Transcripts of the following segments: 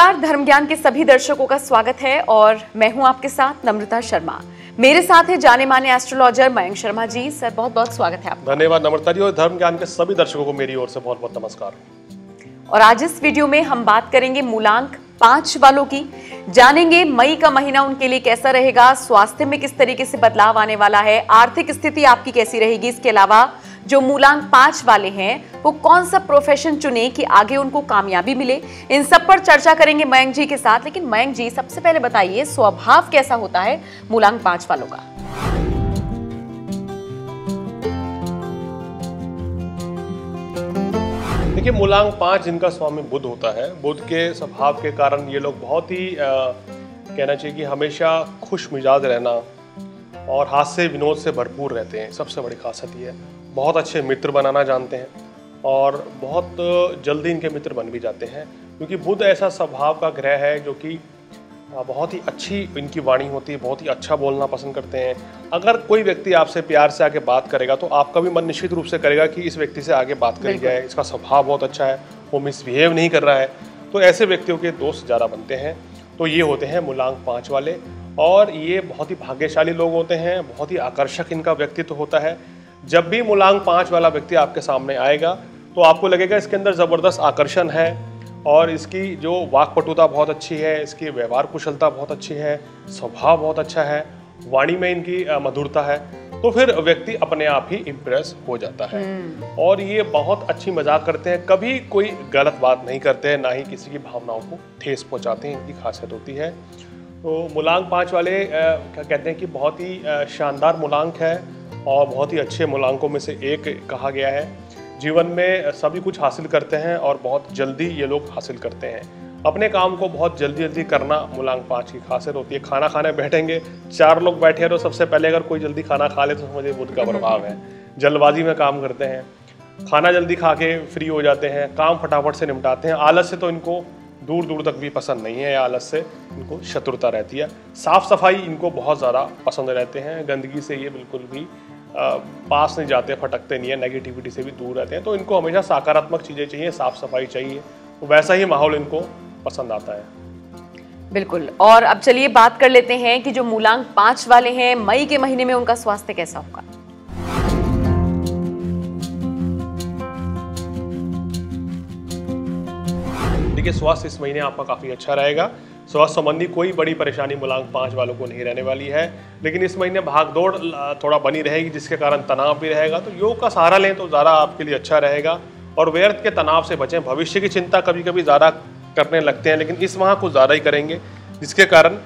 नमस्कार, धर्म ज्ञान के सभी दर्शकों का स्वागत है और मैं हूं आपके साथ नम्रता शर्मा। मेरे साथ है जाने माने एस्ट्रोलॉजर मयंक शर्मा जी। सर बहुत बहुत स्वागत है आपका। धन्यवाद नम्रता जी और धर्म ज्ञान के सभी दर्शकों को मेरी ओर से बहुत बहुत नमस्कार। और आज इस वीडियो में हम बात करेंगे मूलांक 5 वालों की, जानेंगे मई का महीना उनके लिए कैसा रहेगा, स्वास्थ्य में किस तरीके से बदलाव आने वाला है, आर्थिक स्थिति आपकी कैसी रहेगी। इसके अलावा जो मूलांक 5 वाले हैं वो कौन सा प्रोफेशन चुने कि आगे उनको कामयाबी मिले, इन सब पर चर्चा करेंगे मयंक जी के साथ। लेकिन मयंक जी सबसे पहले बताइए, स्वभाव कैसा होता है मूलांक 5 वालों का? देखिए, मूलांक 5 जिनका स्वामी बुध होता है, बुध के स्वभाव के कारण ये लोग बहुत ही कहना चाहिए कि हमेशा खुश मिजाज रहना और हास्य विनोद से भरपूर रहते हैं। सबसे बड़ी खासियत ये है, बहुत अच्छे मित्र बनाना जानते हैं और बहुत जल्दी इनके मित्र बन भी जाते हैं, क्योंकि बुध ऐसा स्वभाव का ग्रह है जो कि बहुत ही अच्छी इनकी वाणी होती है, बहुत ही अच्छा बोलना पसंद करते हैं। अगर कोई व्यक्ति आपसे प्यार से आके बात करेगा तो आपका भी मन निश्चित रूप से करेगा कि इस व्यक्ति से आगे बात करी जाए, इसका स्वभाव बहुत अच्छा है, वो मिसबिहेव नहीं कर रहा है, तो ऐसे व्यक्तियों के दोस्त ज़्यादा बनते हैं। तो ये होते हैं मूलांक 5 वाले और ये बहुत ही भाग्यशाली लोग होते हैं, बहुत ही आकर्षक इनका व्यक्तित्व होता है। जब भी मूलांक 5 वाला व्यक्ति आपके सामने आएगा तो आपको लगेगा इसके अंदर ज़बरदस्त आकर्षण है और इसकी जो वाकपटुता बहुत अच्छी है, इसकी व्यवहार कुशलता बहुत अच्छी है, स्वभाव बहुत अच्छा है, वाणी में इनकी मधुरता है, तो फिर व्यक्ति अपने आप ही इम्प्रेस हो जाता है। और ये बहुत अच्छी मजाक करते हैं, कभी कोई गलत बात नहीं करते हैं, ना ही किसी की भावनाओं को ठेस पहुंचाते हैं, इनकी खासियत होती है। तो मूलांक 5 वाले क्या कहते हैं कि बहुत ही शानदार मूलांक है और बहुत ही अच्छे मूलांकों में से एक कहा गया है। जीवन में सभी कुछ हासिल करते हैं और बहुत जल्दी ये लोग हासिल करते हैं। अपने काम को बहुत जल्दी जल्दी करना मूलांक 5 की खासियत होती है। खाना खाने बैठेंगे, 4 लोग बैठे हैं तो सबसे पहले अगर कोई जल्दी खाना खा ले तो समझे बुध का प्रभाव है। जल्दबाजी में काम करते हैं, खाना जल्दी खा के फ्री हो जाते हैं, काम फटाफट से निपटाते हैं। आलस से तो इनको दूर दूर तक भी पसंद नहीं है, आलस से इनको शत्रुता रहती है। साफ़ सफाई इनको बहुत ज़्यादा पसंद रहते हैं, गंदगी से ये बिल्कुल भी पास नहीं जाते, फटकते नहीं है, नेगेटिविटी से भी दूर रहते हैं। तो इनको हमेशा सकारात्मक चीज़ें चाहिए, साफ़ सफाई चाहिए, तो वैसा ही माहौल इनको पसंद आता है। बिल्कुल। और अब चलिए बात कर लेते हैं कि जो मूलांक 5 वाले हैं मई के महीने में उनका स्वास्थ्य कैसा होगा। देखिए, स्वास्थ्य इस महीने आपका काफ़ी अच्छा रहेगा। स्वास्थ्य संबंधी कोई बड़ी परेशानी मूलांक 5 वालों को नहीं रहने वाली है, लेकिन इस महीने भागदौड़ थोड़ा बनी रहेगी जिसके कारण तनाव भी रहेगा। तो योग का सहारा लें तो ज़्यादा आपके लिए अच्छा रहेगा और व्यर्थ के तनाव से बचें। भविष्य की चिंता कभी कभी ज़्यादा करने लगते हैं, लेकिन इस माह कुछ ज़्यादा ही करेंगे जिसके कारण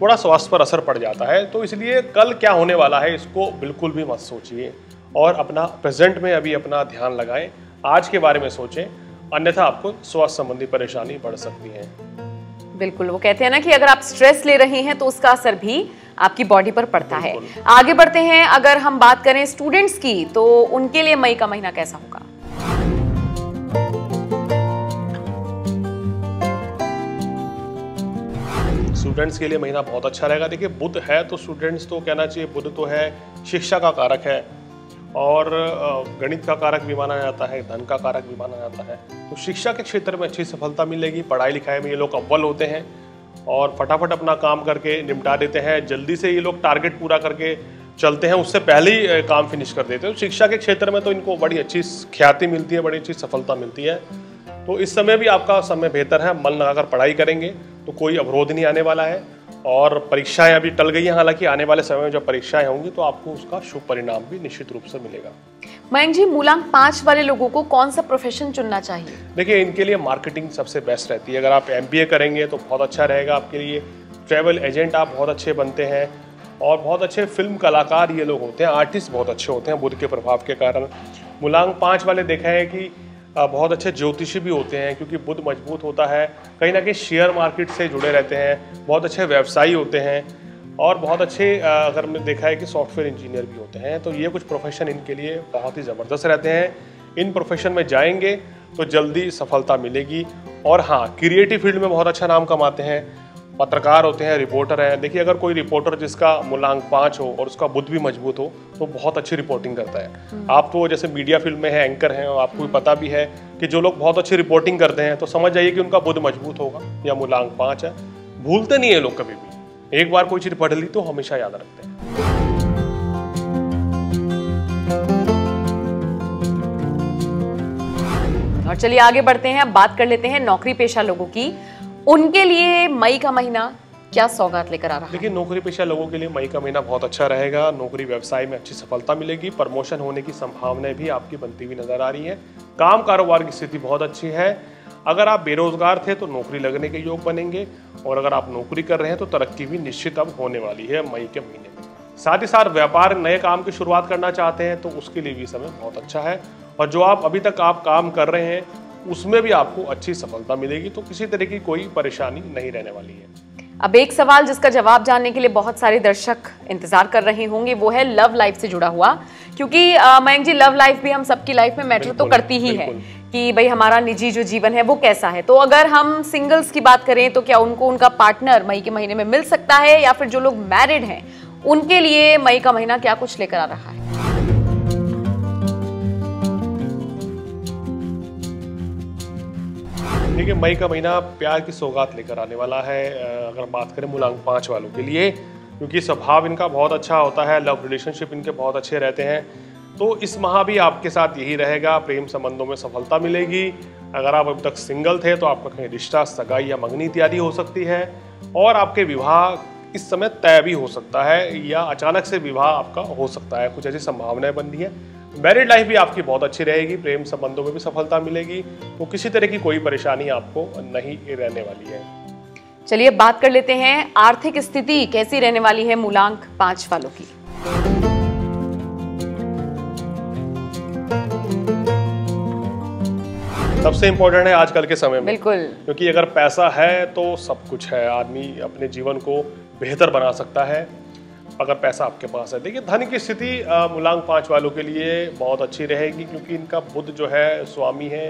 थोड़ा स्वास्थ्य पर असर पड़ जाता है। तो इसलिए कल क्या होने वाला है इसको बिल्कुल भी मत सोचिए और अपना प्रेजेंट में अभी अपना ध्यान लगाएँ, आज के बारे में सोचें, अन्यथा आपको स्वास्थ्य संबंधी परेशानी बढ़ सकती है। बिल्कुल, वो कहते हैं ना कि अगर आप स्ट्रेस ले रहे हैं तो उसका असर भी आपकी बॉडी पर पड़ता है। आगे बढ़ते हैं, अगर हम बात करें स्टूडेंट्स की तो उनके लिए मई का महीना कैसा होगा? स्टूडेंट्स के लिए महीना बहुत अच्छा रहेगा। देखिए, बुध है तो स्टूडेंट्स तो कहना चाहिए, बुध तो है शिक्षा का कारक है और गणित का कारक भी माना जाता है, धन का कारक भी माना जाता है। तो शिक्षा के क्षेत्र में अच्छी सफलता मिलेगी, पढ़ाई लिखाई में ये लोग अव्वल होते हैं और फटाफट अपना काम करके निपटा देते हैं। जल्दी से ये लोग टारगेट पूरा करके चलते हैं, उससे पहले ही काम फिनिश कर देते हैं। तो शिक्षा के क्षेत्र में तो इनको बड़ी अच्छी ख्याति मिलती है, बड़ी अच्छी सफलता मिलती है। तो इस समय भी आपका समय बेहतर है, मन लगाकर पढ़ाई करेंगे तो कोई अवरोध नहीं आने वाला है। और परीक्षाएं अभी टल गई हैं, हालांकि आने वाले समय में जब परीक्षाएं होंगी तो आपको उसका शुभ परिणाम भी निश्चित रूप से मिलेगा। मयंक जी, मूलांक 5 वाले लोगों को कौन सा प्रोफेशन चुनना चाहिए? देखिए, इनके लिए मार्केटिंग सबसे बेस्ट रहती है। अगर आप MBA करेंगे तो बहुत अच्छा रहेगा आपके लिए। ट्रैवल एजेंट आप बहुत अच्छे बनते हैं और बहुत अच्छे फिल्म कलाकार ये लोग होते हैं, आर्टिस्ट बहुत अच्छे होते हैं बुध के प्रभाव के कारण। मूलांक 5 वाले देखा है कि बहुत अच्छे ज्योतिषी भी होते हैं क्योंकि बुध मजबूत होता है, कहीं ना कहीं शेयर मार्केट से जुड़े रहते हैं, बहुत अच्छे व्यवसायी होते हैं और बहुत अच्छे अगर हमने देखा है कि सॉफ्टवेयर इंजीनियर भी होते हैं। तो ये कुछ प्रोफेशन इनके लिए बहुत ही ज़बरदस्त रहते हैं। इन प्रोफेशन में जाएंगे तो जल्दी सफलता मिलेगी। और हाँ, क्रिएटिव फील्ड में बहुत अच्छा नाम कमाते हैं पत्रकार होते हैं, रिपोर्टर हैं। देखिए, अगर कोई रिपोर्टर जिसका मूलांक 5 हो और उसका बुद्ध भी मजबूत हो तो बहुत अच्छी रिपोर्टिंग करता है। आप तो जैसे मीडिया फील्ड में है, एंकर हैं, और आपको भी पता भी है कि जो लोग बहुत अच्छी रिपोर्टिंग करते हैं तो समझ जाइए कि उनका बुद्ध मजबूत होगा या मूलांक 5 है। भूलते नहीं है लोग कभी भी, एक बार कोई चीज़ पढ़ ली तो हमेशा याद रखते हैं। और चलिए आगे बढ़ते हैं, अब बात कर लेते हैं नौकरी पेशा लोगों की। उनके लिए मई का महीना क्या सौगात लेकर आ रहा है? देखिए, नौकरी पेशा लोगों के लिए मई का महीना बहुत अच्छा रहेगा। नौकरी व्यवसाय में अच्छी सफलता मिलेगी, प्रमोशन होने की संभावनाएं भी आपकी बनती हुई नजर आ रही है। काम कारोबार की स्थिति बहुत अच्छी है। अगर आप बेरोजगार थे तो नौकरी लगने के योग बनेंगे, और अगर आप नौकरी कर रहे हैं तो तरक्की भी निश्चित अब होने वाली है मई के महीने में। साथ ही साथ व्यापार, नए काम की शुरुआत करना चाहते हैं तो उसके लिए भी समय बहुत अच्छा है। और जो आप अभी तक आप काम कर रहे हैं उसमें भी आपको अच्छी सफलता मिलेगी, तो किसी तरह की कोई परेशानी नहीं रहने वाली है। अब एक सवाल जिसका जवाब जानने के लिए बहुत सारे दर्शक इंतजार कर रहे होंगे वो है लव लाइफ से जुड़ा हुआ, क्योंकि मयंक जी लव लाइफ भी हम सबकी लाइफ में मैटर तो करती ही है कि भाई हमारा निजी जो जीवन है वो कैसा है। तो अगर हम सिंगल्स की बात करें तो क्या उनको उनका पार्टनर मई के महीने में मिल सकता है, या फिर जो लोग मैरिड हैं उनके लिए मई का महीना क्या कुछ लेकर आ रहा है? देखिए, मई का महीना प्यार की सौगात लेकर आने वाला है। अगर बात करें मूलांक 5 वालों के लिए, क्योंकि स्वभाव इनका बहुत अच्छा होता है, लव रिलेशनशिप इनके बहुत अच्छे रहते हैं, तो इस माह भी आपके साथ यही रहेगा। प्रेम संबंधों में सफलता मिलेगी। अगर आप अब तक सिंगल थे तो आपका कहीं रिश्ता, सगाई या मंगनी इत्यादि हो सकती है, और आपके विवाह इस समय तय भी हो सकता है या अचानक से विवाह आपका हो सकता है। कुछ ऐसी संभावनाएं बन रही हैं। मैरिड लाइफ भी आपकी बहुत अच्छी रहेगी, प्रेम संबंधों में भी सफलता मिलेगी, तो किसी तरह की कोई परेशानी आपको नहीं रहने वाली है। चलिए बात कर लेते हैं आर्थिक स्थिति कैसी रहने वाली है मूलांक 5 वालों की। सबसे इम्पोर्टेंट है आजकल के समय में, बिल्कुल, क्योंकि अगर पैसा है तो सब कुछ है। आदमी अपने जीवन को बेहतर बना सकता है अगर पैसा आपके पास है। देखिए, धन की स्थिति मूलांक 5 वालों के लिए बहुत अच्छी रहेगी, क्योंकि इनका बुध जो है स्वामी है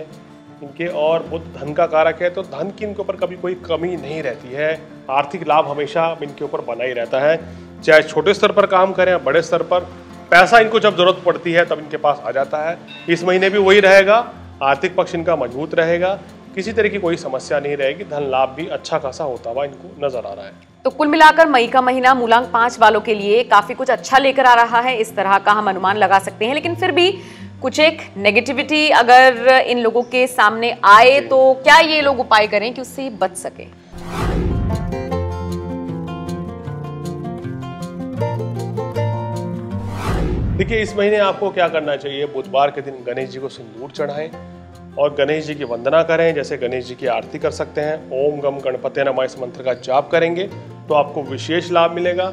इनके, और बुध धन का कारक है, तो धन की इनके ऊपर कभी कोई कमी नहीं रहती है। आर्थिक लाभ हमेशा इनके ऊपर बना ही रहता है, चाहे छोटे स्तर पर काम करें या बड़े स्तर पर। पैसा इनको जब ज़रूरत पड़ती है तब इनके पास आ जाता है। इस महीने भी वही रहेगा, आर्थिक पक्ष इनका मजबूत रहेगा, किसी तरह की कोई समस्या नहीं रहेगी। धन लाभ भी अच्छा खासा होता हुआ इनको नजर आ रहा है। तो कुल मिलाकर मई का महीना मूलांक 5 वालों के लिए काफी कुछ अच्छा लेकर आ रहा है, इस तरह का हम अनुमान लगा सकते हैं। लेकिन फिर भी कुछ एक नेगेटिविटी अगर इन लोगों के सामने आए तो क्या ये लोग उपाय करें कि उससे बच सके? देखिए, इस महीने आपको क्या करना चाहिए, बुधवार के दिन गणेश जी को सिंदूर चढ़ाएं और गणेश जी की वंदना करें। जैसे गणेश जी की आरती कर सकते हैं, ओम गम गणपते नमः इस मंत्र का जाप करेंगे तो आपको विशेष लाभ मिलेगा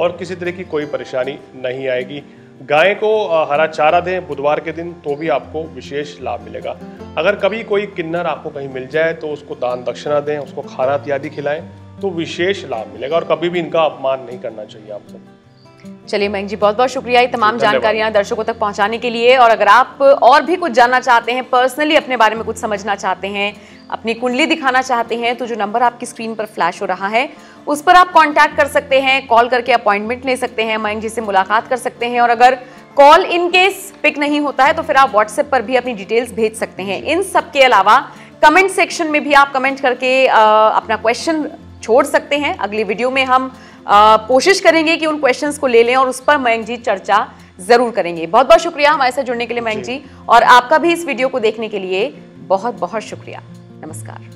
और किसी तरह की कोई परेशानी नहीं आएगी। गाय को हरा चारा दें बुधवार के दिन, तो भी आपको विशेष लाभ मिलेगा। अगर कभी कोई किन्नर आपको कहीं मिल जाए तो उसको दान दक्षिणा दें, उसको खाना इत्यादि खिलाएं तो विशेष लाभ मिलेगा, और कभी भी इनका अपमान नहीं करना चाहिए आपको। चलिए मयंक जी, बहुत बहुत शुक्रिया ये तमाम जानकारियां दर्शकों तक पहुंचाने के लिए। और अगर आप और भी कुछ जानना चाहते हैं, पर्सनली अपने बारे में कुछ समझना चाहते हैं, अपनी कुंडली दिखाना चाहते हैं, तो जो नंबर आपकी स्क्रीन पर फ्लैश हो रहा है उस पर आप कांटेक्ट कर सकते हैं, कॉल करके अपॉइंटमेंट ले सकते हैं, मयंक जी से मुलाकात कर सकते हैं। और अगर कॉल इन केस पिक नहीं होता है तो फिर आप व्हाट्सएप पर भी अपनी डिटेल्स भेज सकते हैं। इन सब के अलावा कमेंट सेक्शन में भी आप कमेंट करके अपना क्वेश्चन छोड़ सकते हैं। अगली वीडियो में हम कोशिश करेंगे कि उन क्वेश्चंस को ले लें और उस पर मयंक जी चर्चा जरूर करेंगे। बहुत बहुत शुक्रिया हमारे साथ जुड़ने के लिए मयंक जी, और आपका भी इस वीडियो को देखने के लिए बहुत बहुत शुक्रिया। नमस्कार।